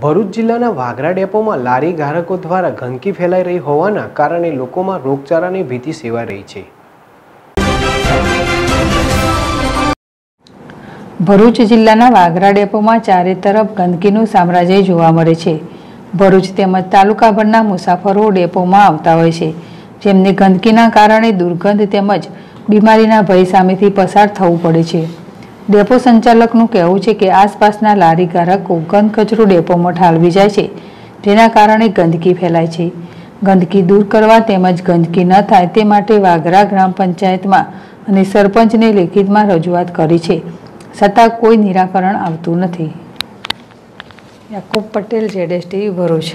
ભરૂચ જિલ્લાના વાગરા ડેપોમાં લારી ગાહકો દ્વારા ગંદકી ફેલાઈ રહી હોવાના કારણે લોકોમાં રોગચાળાની ભીતિ સેવાઈ રહી છે। ભરૂચ જિલ્લાના વાગરા ડેપોમાં ચારે તરફ ગંદકીનું સામ્રાજ્ય જોવા મળે છે। ભરૂચ તેમજ તાલુકાભરના મુસાફરો ડેપોમાં આવતા હોય છે, જેમને ગંદકીના કારણે દુર્ગંધ તેમજ બીમારીના ભય સામેથી પસાર થવું પડે છે। डेपो संचालकનું કહેવું છે કે આસપાસના લારી ગાહકો ગંદ કચરો ડેપોમાં ઠાલવી જાય છે, તેના કારણે ગંદકી ફેલાય છે। ગંદકી દૂર કરવા તેમજ ગંદકી ન થાય તે માટે વાગરા ગ્રામ પંચાયતમાં અને સરપંચને લેખિતમાં રજૂઆત કરી છે, છતાં કોઈ નિરાકરણ આવતું નથી। યાકુબ પટેલ, ZSTV, ભરૂચ।